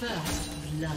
First blood.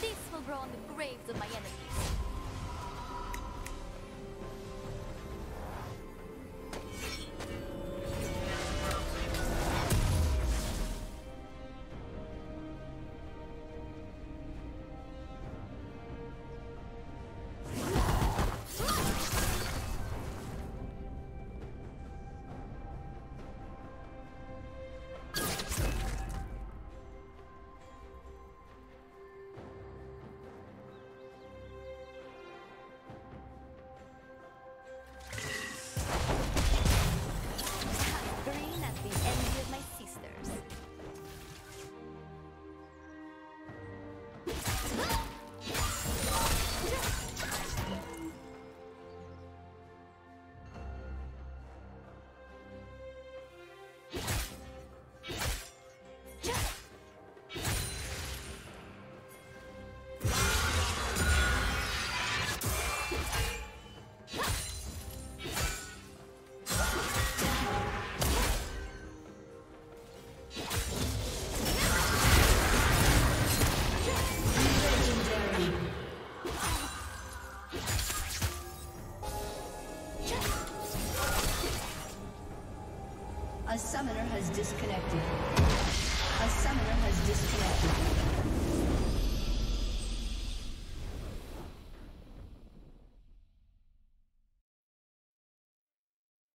This will grow on the graves of my enemies. has disconnected. A summoner has disconnected.